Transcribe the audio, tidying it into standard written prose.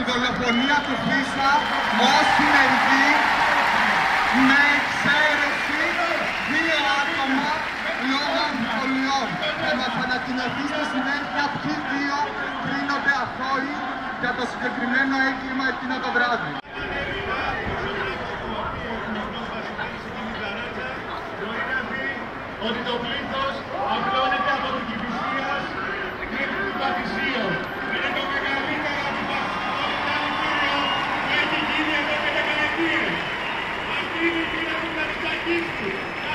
Τη δολοφονία του Χρίσσα ως συνεργή με εξαίρεση 2 άτομα λόγω αμφιβολιών. Θα μας ανακοινωθεί στη συνέχεια ποιοι 2 κρίνονται αθώοι για το συγκεκριμένο έγκλημα εκείνο το βράδυ. Ότι το πλήθος απλώνεται από την κυβισία μέχρι την Πατησία. Thank you.